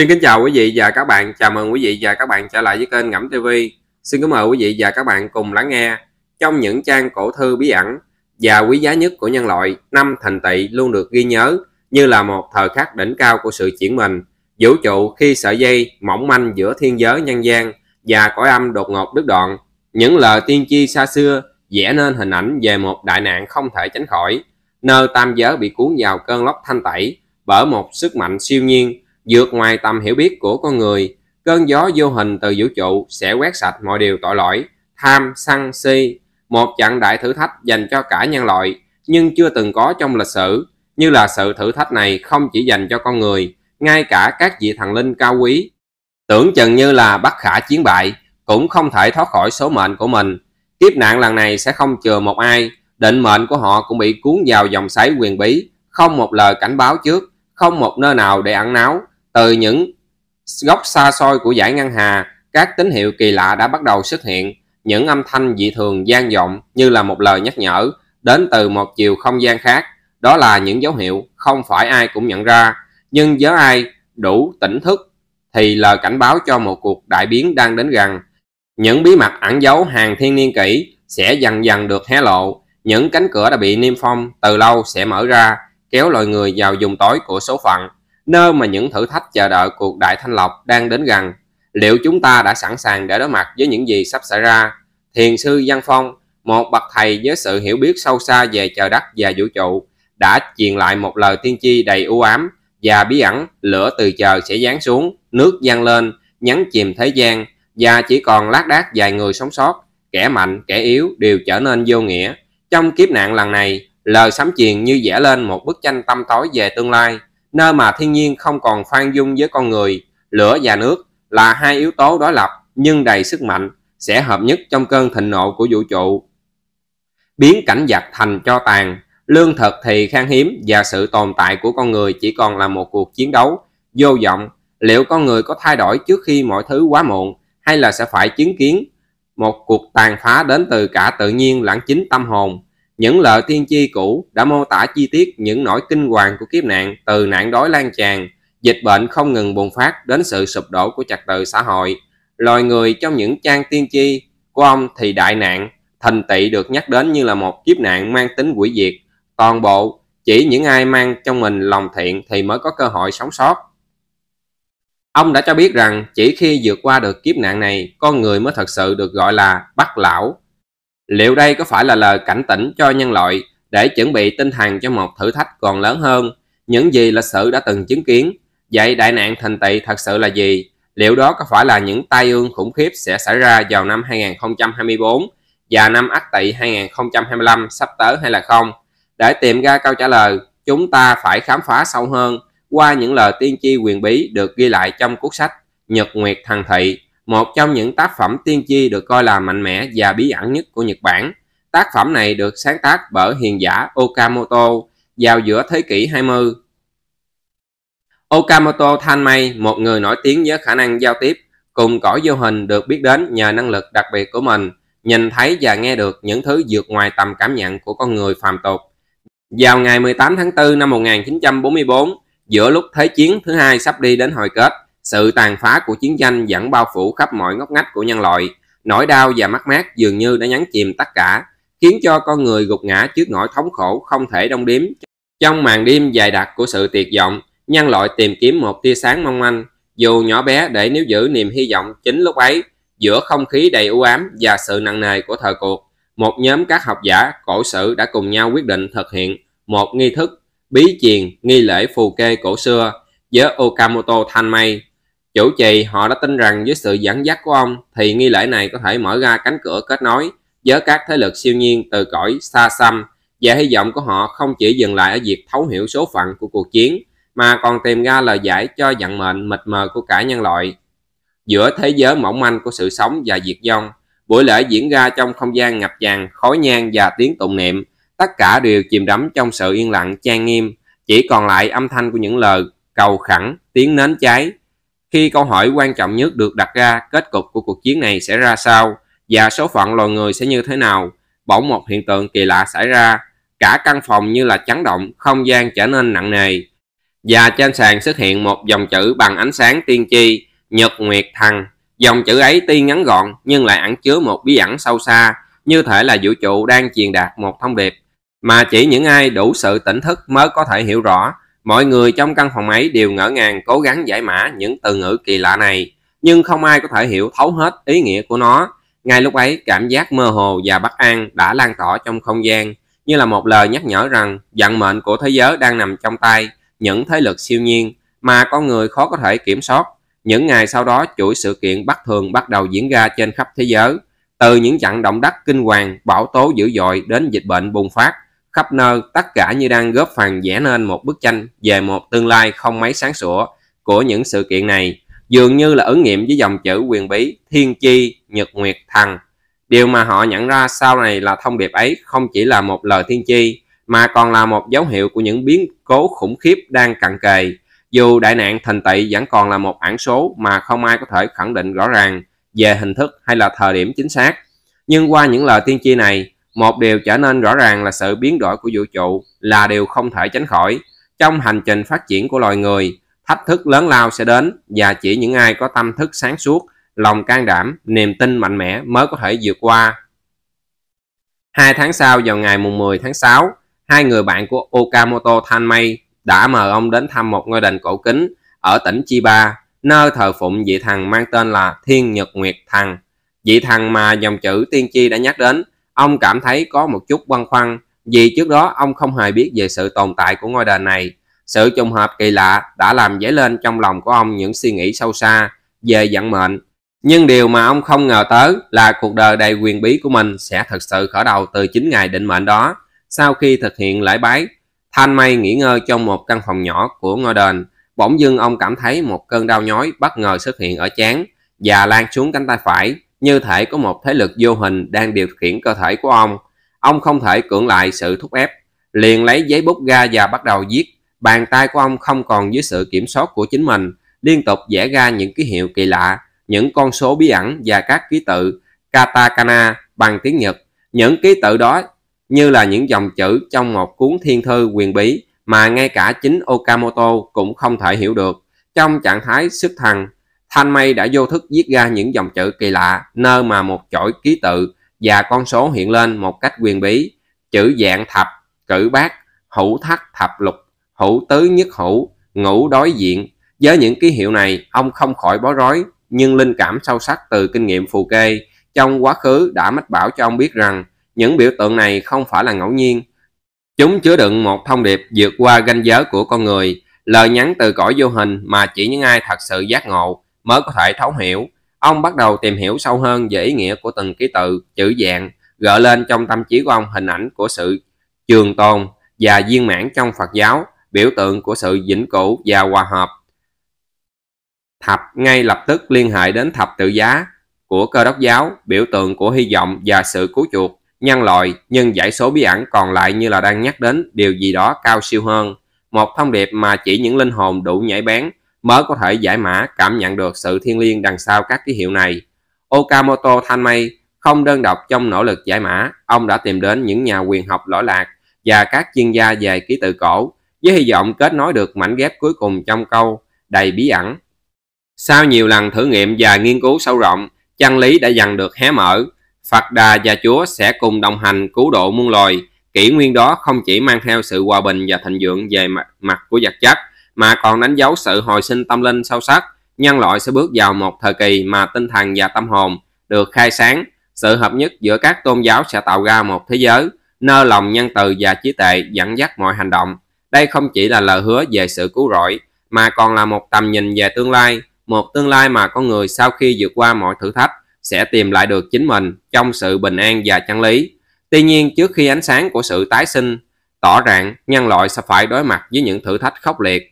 Xin kính chào quý vị và các bạn, chào mừng quý vị và các bạn trở lại với kênh Ngẫm TV. Xin kính mời quý vị và các bạn cùng lắng nghe trong những trang cổ thư bí ẩn và quý giá nhất của nhân loại. Năm Thìn Tỵ luôn được ghi nhớ như là một thời khắc đỉnh cao của sự chuyển mình vũ trụ, khi sợi dây mỏng manh giữa thiên giới nhân gian và cõi âm đột ngột đứt đoạn. Những lời tiên tri xa xưa vẽ nên hình ảnh về một đại nạn không thể tránh khỏi, nơi tam giới bị cuốn vào cơn lốc thanh tẩy bởi một sức mạnh siêu nhiên vượt ngoài tầm hiểu biết của con người. Cơn gió vô hình từ vũ trụ sẽ quét sạch mọi điều tội lỗi, tham, sân, si. Một trận đại thử thách dành cho cả nhân loại nhưng chưa từng có trong lịch sử. Như là sự thử thách này không chỉ dành cho con người, ngay cả các vị thần linh cao quý tưởng chừng như là bất khả chiến bại cũng không thể thoát khỏi số mệnh của mình. Kiếp nạn lần này sẽ không chừa một ai, định mệnh của họ cũng bị cuốn vào dòng xoáy quyền bí, không một lời cảnh báo trước, không một nơi nào để ẩn náu. Từ những góc xa xôi của dải ngân hà, các tín hiệu kỳ lạ đã bắt đầu xuất hiện. Những âm thanh dị thường vang vọng như là một lời nhắc nhở đến từ một chiều không gian khác. Đó là những dấu hiệu không phải ai cũng nhận ra, nhưng với ai đủ tỉnh thức thì lời cảnh báo cho một cuộc đại biến đang đến gần. Những bí mật ẩn giấu hàng thiên niên kỷ sẽ dần dần được hé lộ. Những cánh cửa đã bị niêm phong từ lâu sẽ mở ra, kéo loài người vào vùng tối của số phận, nơi mà những thử thách chờ đợi cuộc đại thanh lọc đang đến gần. Liệu chúng ta đã sẵn sàng để đối mặt với những gì sắp xảy ra? Thiền sư Văn Phong, một bậc thầy với sự hiểu biết sâu xa về trời đất và vũ trụ, đã truyền lại một lời tiên tri đầy u ám và bí ẩn. Lửa từ trời sẽ giáng xuống, nước dâng lên, nhấn chìm thế gian, và chỉ còn lác đác vài người sống sót. Kẻ mạnh, kẻ yếu đều trở nên vô nghĩa. Trong kiếp nạn lần này, lời sấm truyền như vẽ lên một bức tranh tăm tối về tương lai, nơi mà thiên nhiên không còn khoan dung với con người. Lửa và nước là hai yếu tố đối lập nhưng đầy sức mạnh, sẽ hợp nhất trong cơn thịnh nộ của vũ trụ, biến cảnh vật thành tro tàn. Lương thực thì khan hiếm và sự tồn tại của con người chỉ còn là một cuộc chiến đấu vô vọng. Liệu con người có thay đổi trước khi mọi thứ quá muộn, hay là sẽ phải chứng kiến một cuộc tàn phá đến từ cả tự nhiên lẫn chính tâm hồn? Những lời tiên tri cũ đã mô tả chi tiết những nỗi kinh hoàng của kiếp nạn, từ nạn đói lan tràn, dịch bệnh không ngừng bùng phát đến sự sụp đổ của trật tự xã hội. Loài người trong những trang tiên tri của ông thì đại nạn Thìn Tỵ được nhắc đến như là một kiếp nạn mang tính hủy diệt toàn bộ. Chỉ những ai mang trong mình lòng thiện thì mới có cơ hội sống sót. Ông đã cho biết rằng chỉ khi vượt qua được kiếp nạn này, con người mới thật sự được gọi là bất lão. Liệu đây có phải là lời cảnh tỉnh cho nhân loại để chuẩn bị tinh thần cho một thử thách còn lớn hơn những gì lịch sử đã từng chứng kiến? Vậy đại nạn Thìn Tỵ thật sự là gì? Liệu đó có phải là những tai ương khủng khiếp sẽ xảy ra vào năm 2024 và năm Ất Tỵ 2025 sắp tới hay là không? Để tìm ra câu trả lời, chúng ta phải khám phá sâu hơn qua những lời tiên tri quyền bí được ghi lại trong cuốn sách Nhật Nguyệt Thần Thị, một trong những tác phẩm tiên tri được coi là mạnh mẽ và bí ẩn nhất của Nhật Bản. Tác phẩm này được sáng tác bởi hiền giả Okamoto vào giữa thế kỷ 20. Okamoto Thanh Mây, một người nổi tiếng với khả năng giao tiếp cùng cõi vô hình, được biết đến nhờ năng lực đặc biệt của mình, nhìn thấy và nghe được những thứ vượt ngoài tầm cảm nhận của con người phàm tục. Vào ngày 18 tháng 4 năm 1944, giữa lúc Thế chiến thứ hai sắp đi đến hồi kết, sự tàn phá của chiến tranh vẫn bao phủ khắp mọi ngóc ngách của nhân loại. Nỗi đau và mất mát dường như đã nhấn chìm tất cả, khiến cho con người gục ngã trước nỗi thống khổ không thể đong đếm. Trong màn đêm dày đặc của sự tuyệt vọng, nhân loại tìm kiếm một tia sáng mong manh dù nhỏ bé để níu giữ niềm hy vọng. Chính lúc ấy, giữa không khí đầy u ám và sự nặng nề của thời cuộc, một nhóm các học giả cổ sử đã cùng nhau quyết định thực hiện một nghi thức bí truyền, nghi lễ phù kê cổ xưa với Okamoto Thanh Mây chủ trì. Họ đã tin rằng với sự dẫn dắt của ông thì nghi lễ này có thể mở ra cánh cửa kết nối với các thế lực siêu nhiên từ cõi xa xăm, và hy vọng của họ không chỉ dừng lại ở việc thấu hiểu số phận của cuộc chiến mà còn tìm ra lời giải cho vận mệnh mịt mờ của cả nhân loại. Giữa thế giới mỏng manh của sự sống và diệt vong, buổi lễ diễn ra trong không gian ngập tràn khói nhang và tiếng tụng niệm. Tất cả đều chìm đắm trong sự yên lặng trang nghiêm, chỉ còn lại âm thanh của những lời cầu khẩn, tiếng nến cháy. Khi câu hỏi quan trọng nhất được đặt ra, kết cục của cuộc chiến này sẽ ra sao và số phận loài người sẽ như thế nào, bỗng một hiện tượng kỳ lạ xảy ra. Cả căn phòng như là chấn động, không gian trở nên nặng nề. và trên sàn xuất hiện một dòng chữ bằng ánh sáng tiên tri Nhật Nguyệt Thần. Dòng chữ ấy tuy ngắn gọn nhưng lại ẩn chứa một bí ẩn sâu xa, như thể là vũ trụ đang truyền đạt một thông điệp mà chỉ những ai đủ sự tỉnh thức mới có thể hiểu rõ. Mọi người trong căn phòng ấy đều ngỡ ngàng cố gắng giải mã những từ ngữ kỳ lạ này, nhưng không ai có thể hiểu thấu hết ý nghĩa của nó. Ngay lúc ấy, cảm giác mơ hồ và bất an đã lan tỏa trong không gian, như là một lời nhắc nhở rằng vận mệnh của thế giới đang nằm trong tay những thế lực siêu nhiên mà con người khó có thể kiểm soát. Những ngày sau đó, chuỗi sự kiện bất thường bắt đầu diễn ra trên khắp thế giới. Từ những trận động đất kinh hoàng, bão tố dữ dội đến dịch bệnh bùng phát khắp nơi, tất cả như đang góp phần vẽ nên một bức tranh về một tương lai không mấy sáng sủa của những sự kiện này, dường như là ứng nghiệm với dòng chữ quyền bí Thiên Chi Nhật Nguyệt Thần. Điều mà họ nhận ra sau này là thông điệp ấy không chỉ là một lời thiên chi, mà còn là một dấu hiệu của những biến cố khủng khiếp đang cận kề. Dù đại nạn Thìn Tỵ vẫn còn là một ẩn số mà không ai có thể khẳng định rõ ràng về hình thức hay là thời điểm chính xác, nhưng qua những lời tiên tri này, một điều trở nên rõ ràng là sự biến đổi của vũ trụ là điều không thể tránh khỏi. Trong hành trình phát triển của loài người, thách thức lớn lao sẽ đến, và chỉ những ai có tâm thức sáng suốt, lòng can đảm, niềm tin mạnh mẽ mới có thể vượt qua. 2 tháng sau, vào ngày 10 tháng 6, hai người bạn của Okamoto Thanh Mây đã mời ông đến thăm một ngôi đền cổ kính ở tỉnh Chiba, nơi thờ phụng vị thần mang tên là Thiên Nhật Nguyệt Thần, vị thần mà dòng chữ tiên tri đã nhắc đến. Ông cảm thấy có một chút băn khoăn vì trước đó ông không hề biết về sự tồn tại của ngôi đền này. Sự trùng hợp kỳ lạ đã làm dấy lên trong lòng của ông những suy nghĩ sâu xa về vận mệnh. Nhưng điều mà ông không ngờ tới là cuộc đời đầy quyền bí của mình sẽ thực sự khởi đầu từ chính ngày định mệnh đó. Sau khi thực hiện lễ bái, Thanh Mây nghỉ ngơi trong một căn phòng nhỏ của ngôi đền. Bỗng dưng ông cảm thấy một cơn đau nhói bất ngờ xuất hiện ở trán và lan xuống cánh tay phải, như thể có một thế lực vô hình đang điều khiển cơ thể của ông. Ông không thể cưỡng lại sự thúc ép, liền lấy giấy bút ra và bắt đầu viết. Bàn tay của ông không còn dưới sự kiểm soát của chính mình, liên tục vẽ ra những ký hiệu kỳ lạ, những con số bí ẩn và các ký tự katakana bằng tiếng Nhật. Những ký tự đó như là những dòng chữ trong một cuốn thiên thư quyền bí mà ngay cả chính Okamoto cũng không thể hiểu được. Trong trạng thái xuất thần, Thanh Mây đã vô thức viết ra những dòng chữ kỳ lạ, nơi mà một chổi ký tự và con số hiện lên một cách quyền bí. Chữ dạng thập, cử bát, hữu thất thập lục, hữu tứ nhất hữu, ngũ đối diện. Với những ký hiệu này, ông không khỏi bối rối, nhưng linh cảm sâu sắc từ kinh nghiệm phù kê trong quá khứ đã mách bảo cho ông biết rằng những biểu tượng này không phải là ngẫu nhiên. Chúng chứa đựng một thông điệp vượt qua ranh giới của con người, lời nhắn từ cõi vô hình mà chỉ những ai thật sự giác ngộ mới có thể thấu hiểu. Ông bắt đầu tìm hiểu sâu hơn về ý nghĩa của từng ký tự, chữ dạng, gợi lên trong tâm trí của ông hình ảnh của sự trường tồn và viên mãn trong Phật giáo, biểu tượng của sự vĩnh cửu và hòa hợp. Thập ngay lập tức liên hệ đến thập tự giá của Cơ Đốc giáo, biểu tượng của hy vọng và sự cứu chuộc nhân loại, nhưng dãy số bí ẩn còn lại như là đang nhắc đến điều gì đó cao siêu hơn, một thông điệp mà chỉ những linh hồn đủ nhảy bén mới có thể giải mã, cảm nhận được sự thiêng liêng đằng sau các ký hiệu này. Okamoto Thanh Mây không đơn độc trong nỗ lực giải mã, ông đã tìm đến những nhà quyền học lỗi lạc và các chuyên gia về ký tự cổ, với hy vọng kết nối được mảnh ghép cuối cùng trong câu đầy bí ẩn. Sau nhiều lần thử nghiệm và nghiên cứu sâu rộng, chân lý đã dần được hé mở. Phật Đà và Chúa sẽ cùng đồng hành cứu độ muôn loài. Kỷ nguyên đó không chỉ mang theo sự hòa bình và thịnh vượng về mặt của vật chất, mà còn đánh dấu sự hồi sinh tâm linh sâu sắc. Nhân loại sẽ bước vào một thời kỳ mà tinh thần và tâm hồn được khai sáng. Sự hợp nhất giữa các tôn giáo sẽ tạo ra một thế giới nơi lòng nhân từ và trí tuệ dẫn dắt mọi hành động. Đây không chỉ là lời hứa về sự cứu rỗi, mà còn là một tầm nhìn về tương lai, một tương lai mà con người sau khi vượt qua mọi thử thách sẽ tìm lại được chính mình trong sự bình an và chân lý. Tuy nhiên, trước khi ánh sáng của sự tái sinh tỏ rạng, nhân loại sẽ phải đối mặt với những thử thách khốc liệt.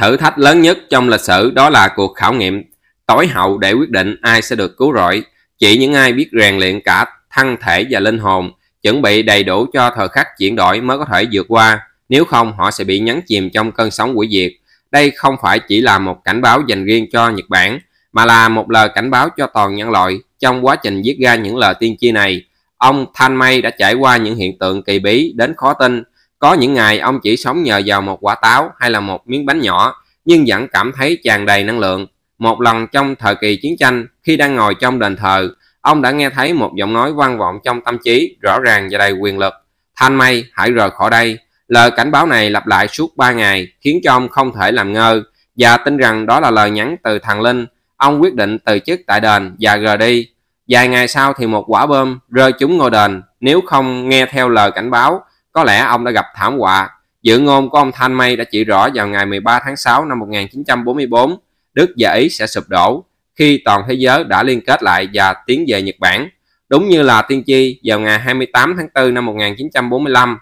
Thử thách lớn nhất trong lịch sử đó là cuộc khảo nghiệm tối hậu để quyết định ai sẽ được cứu rỗi. Chỉ những ai biết rèn luyện cả thân thể và linh hồn, chuẩn bị đầy đủ cho thời khắc chuyển đổi mới có thể vượt qua, nếu không họ sẽ bị nhấn chìm trong cơn sóng hủy diệt. Đây không phải chỉ là một cảnh báo dành riêng cho Nhật Bản, mà là một lời cảnh báo cho toàn nhân loại. Trong quá trình viết ra những lời tiên tri này, ông Thanh Mây đã trải qua những hiện tượng kỳ bí đến khó tin, Có những ngày ông chỉ sống nhờ vào một quả táo hay là một miếng bánh nhỏ, nhưng vẫn cảm thấy tràn đầy năng lượng. Một lần trong thời kỳ chiến tranh, khi đang ngồi trong đền thờ, ông đã nghe thấy một giọng nói vang vọng trong tâm trí, rõ ràng và đầy quyền lực. Thanh Mây, hãy rời khỏi đây. Lời cảnh báo này lặp lại suốt 3 ngày, khiến cho ông không thể làm ngơ, và tin rằng đó là lời nhắn từ thần linh. Ông quyết định từ chức tại đền và rời đi. Vài ngày sau thì một quả bom rơi trúng ngôi đền. Nếu không nghe theo lời cảnh báo, có lẽ ông đã gặp thảm họa. Dự ngôn của ông Thanh Mây đã chỉ rõ vào ngày 13 tháng 6 năm 1944, Đức và Ý sẽ sụp đổ khi toàn thế giới đã liên kết lại và tiến về Nhật Bản. Đúng như là tiên tri, vào ngày 28 tháng 4 năm 1945,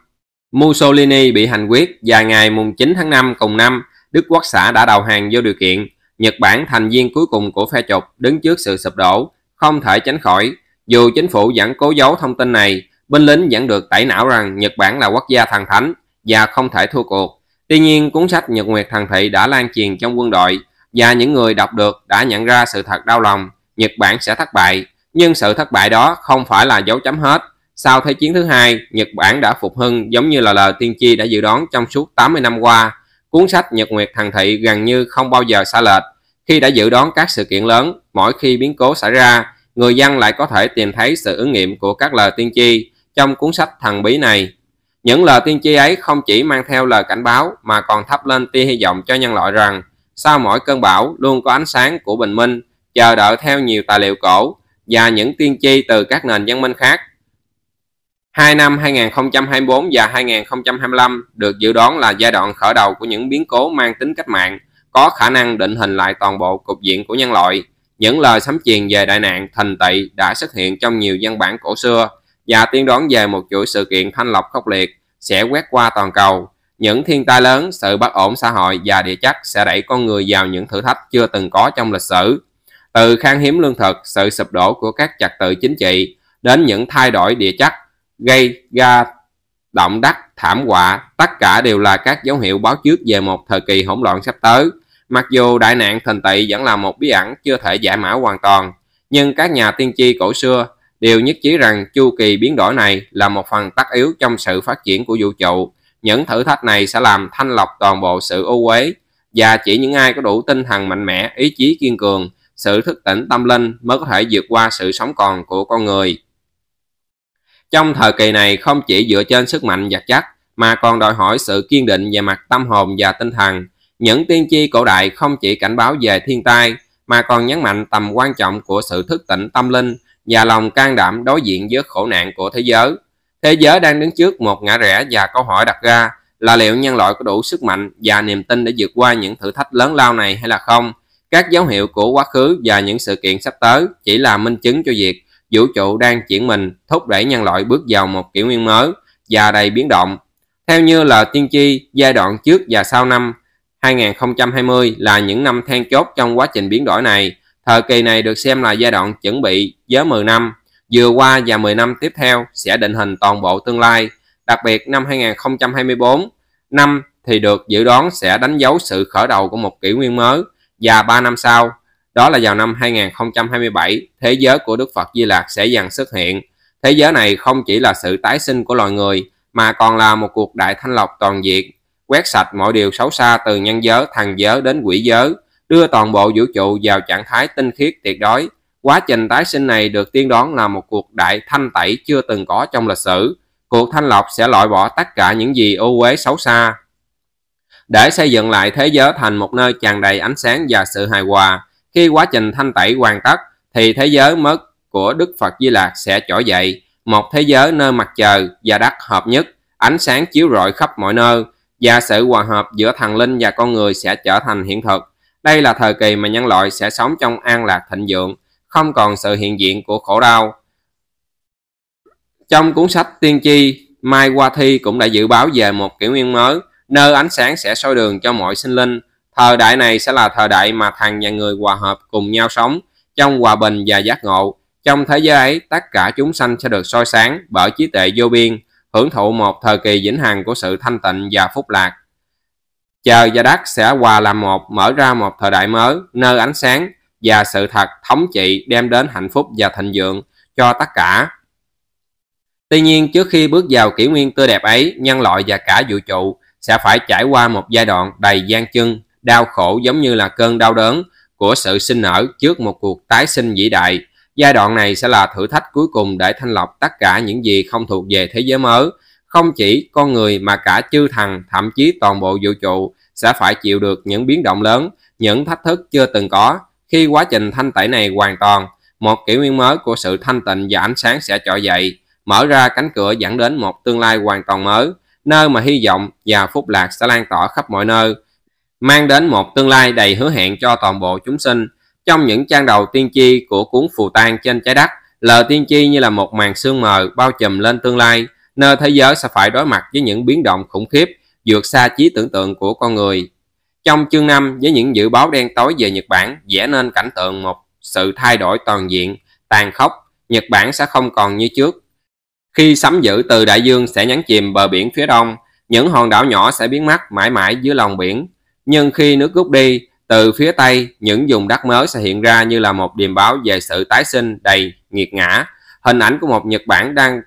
Mussolini bị hành quyết và ngày 9 tháng 5 cùng năm, Đức Quốc xã đã đầu hàng vô điều kiện. Nhật Bản, thành viên cuối cùng của phe trục, đứng trước sự sụp đổ, không thể tránh khỏi. Dù chính phủ vẫn cố giấu thông tin này, binh lính vẫn được tẩy não rằng Nhật Bản là quốc gia thần thánh và không thể thua cuộc. Tuy nhiên, cuốn sách Nhật Nguyệt Thần Thị đã lan truyền trong quân đội, và những người đọc được đã nhận ra sự thật đau lòng: Nhật Bản sẽ thất bại. Nhưng sự thất bại đó không phải là dấu chấm hết. Sau Thế chiến thứ hai, Nhật Bản đã phục hưng giống như là lời tiên tri đã dự đoán trong suốt 80 năm qua. Cuốn sách Nhật Nguyệt Thần Thị gần như không bao giờ sai lệch. Khi đã dự đoán các sự kiện lớn, mỗi khi biến cố xảy ra, người dân lại có thể tìm thấy sự ứng nghiệm của các lời tiên tri trong cuốn sách thần bí này. Những lời tiên tri ấy không chỉ mang theo lời cảnh báo mà còn thắp lên tia hy vọng cho nhân loại rằng sau mỗi cơn bão luôn có ánh sáng của bình minh, chờ đợi theo nhiều tài liệu cổ và những tiên tri từ các nền văn minh khác. Hai năm 2024 và 2025 được dự đoán là giai đoạn khởi đầu của những biến cố mang tính cách mạng, có khả năng định hình lại toàn bộ cục diện của nhân loại. Những lời sấm truyền về đại nạn Thìn Tỵ đã xuất hiện trong nhiều văn bản cổ xưa và tiên đoán về một chuỗi sự kiện thanh lọc khốc liệt sẽ quét qua toàn cầu. Những thiên tai lớn, sự bất ổn xã hội và địa chất sẽ đẩy con người vào những thử thách chưa từng có trong lịch sử. Từ khan hiếm lương thực, sự sụp đổ của các trật tự chính trị, đến những thay đổi địa chất gây ra động đất, thảm họa, tất cả đều là các dấu hiệu báo trước về một thời kỳ hỗn loạn sắp tới. Mặc dù đại nạn Thìn Tỵ vẫn là một bí ẩn chưa thể giải mã hoàn toàn, nhưng các nhà tiên tri cổ xưa đều nhất trí rằng chu kỳ biến đổi này là một phần tất yếu trong sự phát triển của vũ trụ. Những thử thách này sẽ làm thanh lọc toàn bộ sự ô uế, và chỉ những ai có đủ tinh thần mạnh mẽ, ý chí kiên cường, sự thức tỉnh tâm linh mới có thể vượt qua sự sống còn của con người. Trong thời kỳ này, không chỉ dựa trên sức mạnh vật chất mà còn đòi hỏi sự kiên định về mặt tâm hồn và tinh thần. Những tiên tri cổ đại không chỉ cảnh báo về thiên tai mà còn nhấn mạnh tầm quan trọng của sự thức tỉnh tâm linh và lòng can đảm đối diện với khổ nạn của thế giới. Thế giới đang đứng trước một ngã rẽ, và câu hỏi đặt ra là liệu nhân loại có đủ sức mạnh và niềm tin để vượt qua những thử thách lớn lao này hay là không. Các dấu hiệu của quá khứ và những sự kiện sắp tới chỉ là minh chứng cho việc vũ trụ đang chuyển mình, thúc đẩy nhân loại bước vào một kỷ nguyên mới và đầy biến động. Theo như lời tiên tri, giai đoạn trước và sau năm 2020 là những năm then chốt trong quá trình biến đổi này. Thời kỳ này được xem là giai đoạn chuẩn bị với 10 năm vừa qua và 10 năm tiếp theo sẽ định hình toàn bộ tương lai. Đặc biệt năm 2024 năm thì được dự đoán sẽ đánh dấu sự khởi đầu của một kỷ nguyên mới, và 3 năm sau, đó là vào năm 2027, thế giới của Đức Phật Di Lạc sẽ dần xuất hiện. Thế giới này không chỉ là sự tái sinh của loài người mà còn là một cuộc đại thanh lọc toàn diện, quét sạch mọi điều xấu xa từ nhân giới, thần giới đến quỷ giới, đưa toàn bộ vũ trụ vào trạng thái tinh khiết tuyệt đối. Quá trình tái sinh này được tiên đoán là một cuộc đại thanh tẩy chưa từng có trong lịch sử. Cuộc thanh lọc sẽ loại bỏ tất cả những gì ô uế xấu xa để xây dựng lại thế giới thành một nơi tràn đầy ánh sáng và sự hài hòa. Khi quá trình thanh tẩy hoàn tất thì thế giới mới của Đức Phật Di Lạc sẽ trỗi dậy, một thế giới nơi mặt trời và đất hợp nhất, ánh sáng chiếu rọi khắp mọi nơi, và sự hòa hợp giữa thần linh và con người sẽ trở thành hiện thực. Đây là thời kỳ mà nhân loại sẽ sống trong an lạc thịnh vượng, không còn sự hiện diện của khổ đau. Trong cuốn sách tiên tri, Mai Hoa Thi cũng đã dự báo về một kỷ nguyên mới, nơi ánh sáng sẽ soi đường cho mọi sinh linh. Thời đại này sẽ là thời đại mà thần và người hòa hợp cùng nhau sống trong hòa bình và giác ngộ. Trong thế giới ấy, tất cả chúng sanh sẽ được soi sáng bởi trí tuệ vô biên, hưởng thụ một thời kỳ vĩnh hằng của sự thanh tịnh và phúc lạc. Trời và đất sẽ hòa làm một, mở ra một thời đại mới nơi ánh sáng và sự thật thống trị, đem đến hạnh phúc và thịnh vượng cho tất cả. Tuy nhiên, trước khi bước vào kỷ nguyên tươi đẹp ấy, nhân loại và cả vũ trụ sẽ phải trải qua một giai đoạn đầy gian chân, đau khổ giống như là cơn đau đớn của sự sinh nở trước một cuộc tái sinh vĩ đại. Giai đoạn này sẽ là thử thách cuối cùng để thanh lọc tất cả những gì không thuộc về thế giới mới. Không chỉ con người mà cả chư thần, thậm chí toàn bộ vũ trụ sẽ phải chịu được những biến động lớn, những thách thức chưa từng có. Khi quá trình thanh tẩy này hoàn toàn, một kỷ nguyên mới của sự thanh tịnh và ánh sáng sẽ trỗi dậy, mở ra cánh cửa dẫn đến một tương lai hoàn toàn mới, nơi mà hy vọng và phúc lạc sẽ lan tỏa khắp mọi nơi, mang đến một tương lai đầy hứa hẹn cho toàn bộ chúng sinh. Trong những trang đầu tiên tri của cuốn Phù Tang trên trái đất, lời tiên tri như là một màn sương mờ bao trùm lên tương lai, nơi thế giới sẽ phải đối mặt với những biến động khủng khiếp vượt xa trí tưởng tượng của con người. Trong chương 5, với những dự báo đen tối về Nhật Bản, vẽ nên cảnh tượng một sự thay đổi toàn diện, tàn khốc. Nhật Bản sẽ không còn như trước. Khi sấm dữ từ đại dương sẽ nhấn chìm bờ biển phía đông, những hòn đảo nhỏ sẽ biến mất mãi mãi dưới lòng biển. Nhưng khi nước rút đi, từ phía tây, những vùng đất mới sẽ hiện ra như là một điềm báo về sự tái sinh đầy nghiệt ngã. Hình ảnh của một Nhật Bản đang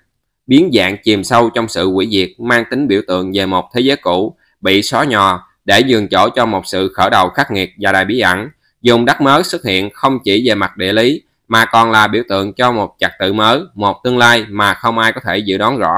biến dạng chìm sâu trong sự hủy diệt mang tính biểu tượng về một thế giới cũ, bị xóa nhòa để nhường chỗ cho một sự khởi đầu khắc nghiệt và đầy bí ẩn. Vùng đất mới xuất hiện không chỉ về mặt địa lý mà còn là biểu tượng cho một trật tự mới, một tương lai mà không ai có thể dự đoán rõ.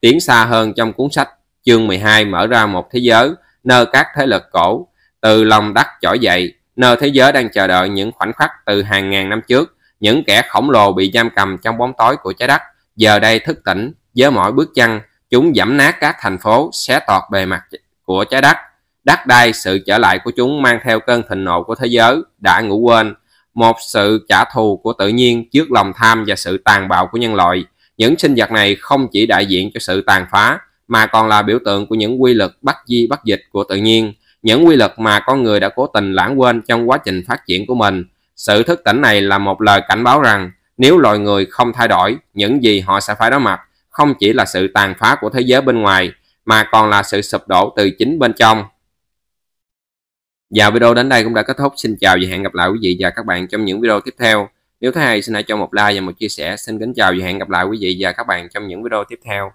Tiến xa hơn trong cuốn sách, chương 12 mở ra một thế giới nơi các thế lực cổ từ lòng đất trỗi dậy, nơi thế giới đang chờ đợi những khoảnh khắc từ hàng ngàn năm trước. Những kẻ khổng lồ bị giam cầm trong bóng tối của trái đất giờ đây thức tỉnh. Với mỗi bước chân, chúng giẫm nát các thành phố, xé toạc bề mặt của trái đất. Đất đai, sự trở lại của chúng mang theo cơn thịnh nộ của thế giới đã ngủ quên, một sự trả thù của tự nhiên trước lòng tham và sự tàn bạo của nhân loại. Những sinh vật này không chỉ đại diện cho sự tàn phá mà còn là biểu tượng của những quy luật bất di bất dịch của tự nhiên, những quy luật mà con người đã cố tình lãng quên trong quá trình phát triển của mình. Sự thức tỉnh này là một lời cảnh báo rằng nếu loài người không thay đổi, những gì họ sẽ phải đối mặt không chỉ là sự tàn phá của thế giới bên ngoài mà còn là sự sụp đổ từ chính bên trong. Và video đến đây cũng đã kết thúc. Xin chào và hẹn gặp lại quý vị và các bạn trong những video tiếp theo. Nếu thấy hay xin hãy cho một like và một chia sẻ. Xin kính chào và hẹn gặp lại quý vị và các bạn trong những video tiếp theo.